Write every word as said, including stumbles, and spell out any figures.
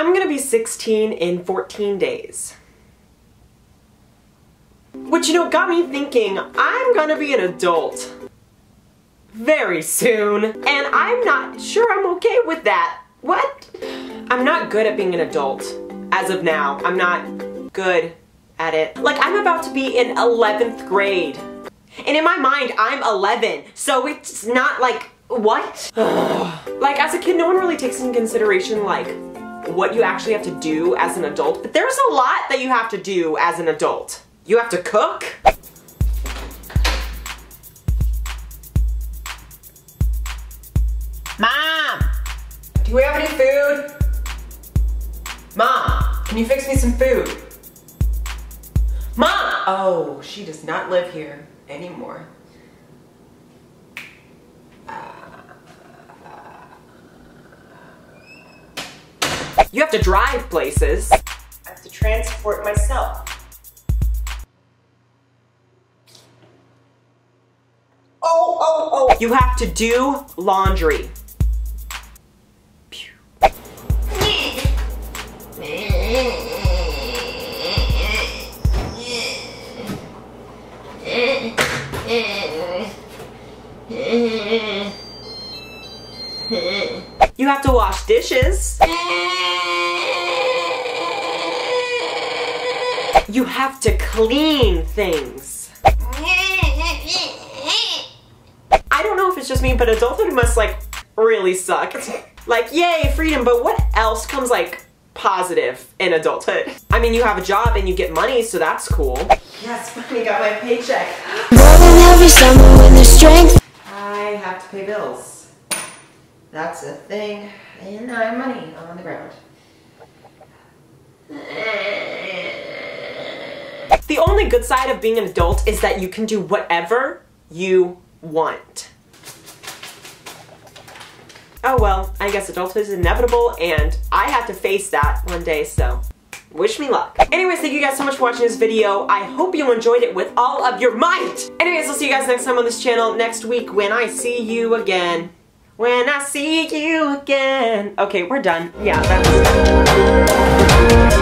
I'm gonna be sixteen in fourteen days. Which, you know, got me thinking, I'm gonna be an adult very soon, and I'm not sure I'm okay with that. What? I'm not good at being an adult as of now. I'm not good at it. Like, I'm about to be in eleventh grade, and in my mind, I'm eleven, so it's not like, what? Like, as a kid, no one really takes into consideration, like, what you actually have to do as an adult, but there's a lot that you have to do as an adult. You have to cook. Mom! Do we have any food? Mom, can you fix me some food? Mom! Oh, she does not live here anymore. You have to drive places. I have to transport myself. Oh, oh, oh. You have to do laundry. You have to wash dishes. You have to clean things. I don't know if it's just me, but adulthood must, like, really suck. Like, yay, freedom, but what else comes, like, positive in adulthood? I mean, you have a job and you get money, so that's cool. Yes, finally got my paycheck. More than every summer when there's strength. I have to pay bills. That's a thing. And I have money on the ground. The only good side of being an adult is that you can do whatever you want. Oh well, I guess adulthood is inevitable and I have to face that one day, so wish me luck. Anyways, thank you guys so much for watching this video. I hope you enjoyed it with all of your might. Anyways, I'll see you guys next time on this channel, next week when I see you again. When I see you again. Okay, we're done. Yeah, that was